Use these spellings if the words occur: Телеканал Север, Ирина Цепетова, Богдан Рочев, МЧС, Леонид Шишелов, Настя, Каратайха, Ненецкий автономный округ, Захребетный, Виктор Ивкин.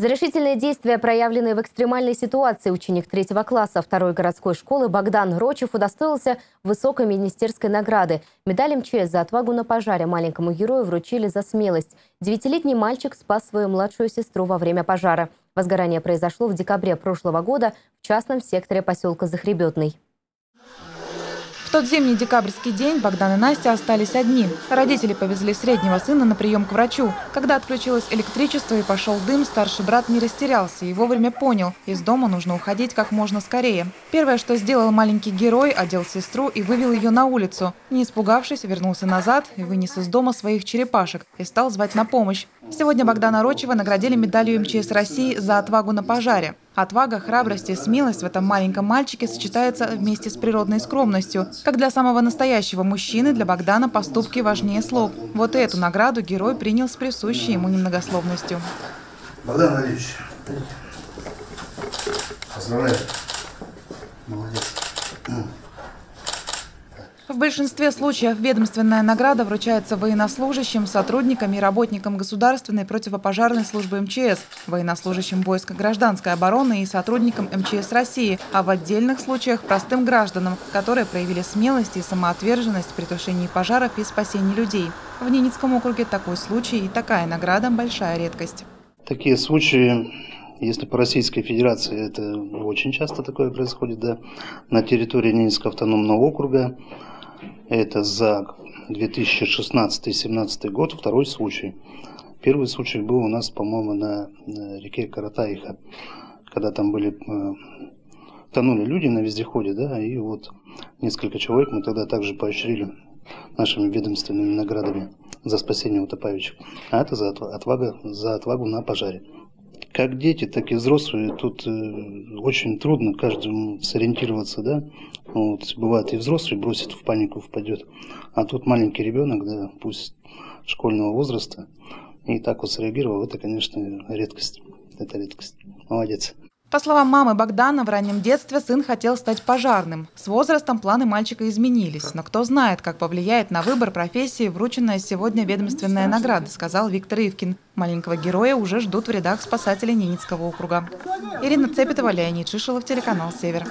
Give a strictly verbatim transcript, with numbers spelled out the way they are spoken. За решительные действия, проявленные в экстремальной ситуации, ученик третьего класса второй городской школы Богдан Рочев удостоился высокой министерской награды. Медаль МЧС за отвагу на пожаре маленькому герою вручили за смелость. Девятилетний мальчик спас свою младшую сестру во время пожара. Возгорание произошло в декабре прошлого года в частном секторе поселка Захребетный. В тот зимний декабрьский день Богдан и Настя остались одни. Родители повезли среднего сына на прием к врачу. Когда отключилось электричество и пошел дым, старший брат не растерялся и вовремя понял – из дома нужно уходить как можно скорее. Первое, что сделал маленький герой – одел сестру и вывел ее на улицу. Не испугавшись, вернулся назад и вынес из дома своих черепашек и стал звать на помощь. Сегодня Богдана Рочева наградили медалью МЧС России за отвагу на пожаре. Отвага, храбрость и смелость в этом маленьком мальчике сочетаются вместе с природной скромностью. Как для самого настоящего мужчины, для Богдана поступки важнее слов. Вот и эту награду герой принял с присущей ему немногословностью. Богдан Валерьевич, поздравляю. Молодец. В большинстве случаев ведомственная награда вручается военнослужащим, сотрудникам и работникам государственной противопожарной службы МЧС, военнослужащим войск гражданской обороны и сотрудникам МЧС России, а в отдельных случаях простым гражданам, которые проявили смелость и самоотверженность при тушении пожаров и спасении людей. В Ненецком округе такой случай и такая награда – большая редкость. Такие случаи, если по Российской Федерации, это очень часто такое происходит, да, на территории Ненецкого автономного округа. Это за две тысячи шестнадцатый — две тысячи семнадцатый год второй случай. Первый случай был у нас, по-моему, на реке Каратайха, когда там были тонули люди на вездеходе, да, и вот несколько человек мы тогда также поощрили нашими ведомственными наградами за спасение утопающих. А это за отвагу, за отвагу на пожаре. Как дети, так и взрослые, тут э, очень трудно каждому сориентироваться, да. Вот, бывает и взрослый бросит в панику, впадет, а тут маленький ребенок, да, пусть школьного возраста, и так вот среагировал, это, конечно, редкость, это редкость. Молодец. По словам мамы Богдана, в раннем детстве сын хотел стать пожарным. С возрастом планы мальчика изменились, но кто знает, как повлияет на выбор профессии врученная сегодня ведомственная награда, сказал Виктор Ивкин. Маленького героя уже ждут в рядах спасателей Ненецкого округа. Ирина Цепетова, Леонид Шишелов, телеканал Север.